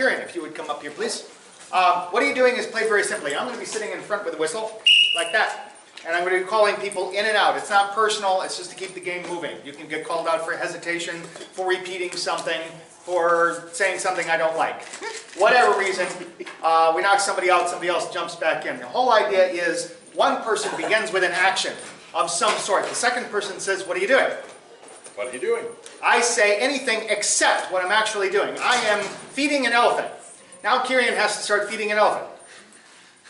Kieran, if you would come up here, please. What you're doing is played very simply. I'm going to be sitting in front with a whistle, like that. And I'm going to be calling people in and out. It's not personal, it's just to keep the game moving. You can get called out for hesitation, for repeating something, for saying something I don't like. Whatever reason, we knock somebody out, somebody else jumps back in. The whole idea is one person begins with an action of some sort. The second person says, what are you doing? What are you doing? I say anything except what I'm actually doing. I am feeding an elephant. Now Kieran has to start feeding an elephant.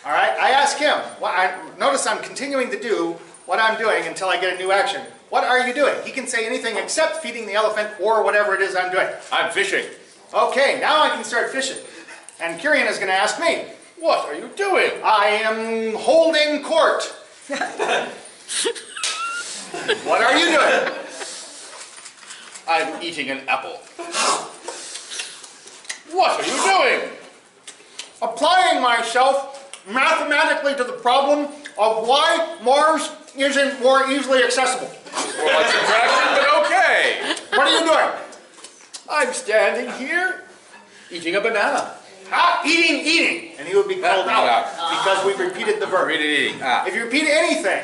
All right, I ask him, well, notice I'm continuing to do what I'm doing until I get a new action. What are you doing? He can say anything except feeding the elephant or whatever it is I'm doing. I'm fishing. Okay, now I can start fishing. And Kieran is going to ask me, what are you doing? I am holding court. What are you doing? I'm eating an apple. What are you doing? Applying myself mathematically to the problem of why Mars isn't more easily accessible. Well, it's attraction, but okay. What are you doing? I'm standing here, eating a banana. Ah, eating. And he would be called out because we've repeated the verb. If you repeat anything,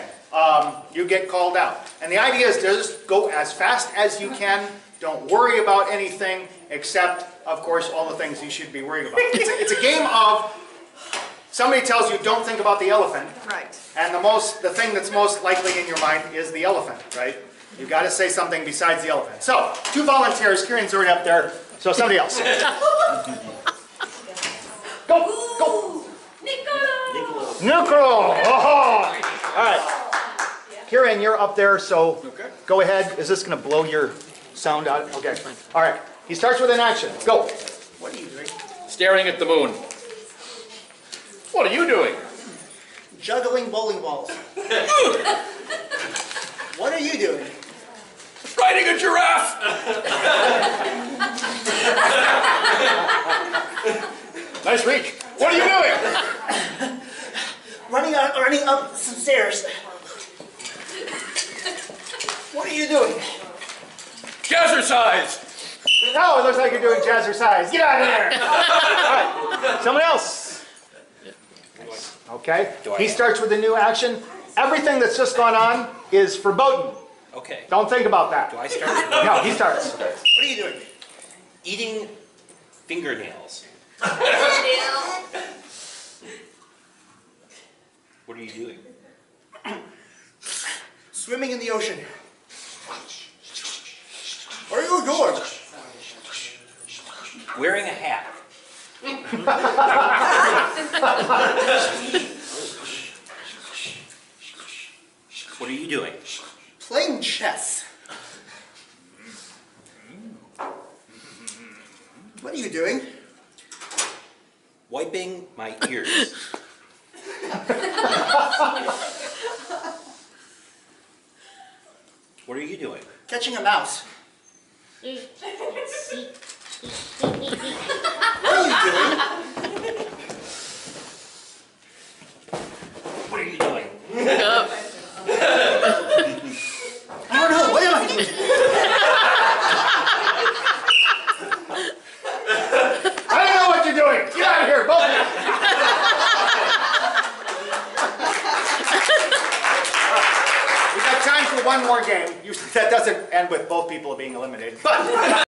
you get called out. And the idea is to just go as fast as you can. Don't worry about anything except, of course, all the things you should be worrying about. It's a game of somebody tells you don't think about the elephant, right? And the thing that's most likely in your mind is the elephant, right? You've got to say something besides the elephant. So, two volunteers, Kieran's already up there, so somebody else. Go! Niccolo! Niccolo! Oh. All right. Kieran, you're up there, so go ahead. Is this going to blow your sound out? Okay. All right. He starts with an action. Go. What are you doing? Staring at the moon. What are you doing? Juggling bowling balls. What are you doing? Riding a giraffe! Nice reach. What are you doing? Running up some stairs. What are you doing? Jazzercise! No, it looks like you're doing jazzercise. Get out of there! All right. Someone else. Okay, he starts with a new action. Everything that's just gone on is verboten. Okay. Don't think about that. Do I start? No, he starts. What are you doing? Eating fingernails. What are you doing? Swimming in the ocean. What are you doing? Wearing a hat. What are you doing? Playing chess. What are you doing? Wiping my ears. What are you doing? Catching a mouse. What are you doing? I don't know. What am I doing? I don't know what you're doing. Get out of here, both of you. We've got time for one more game. That doesn't end with both people being eliminated. But.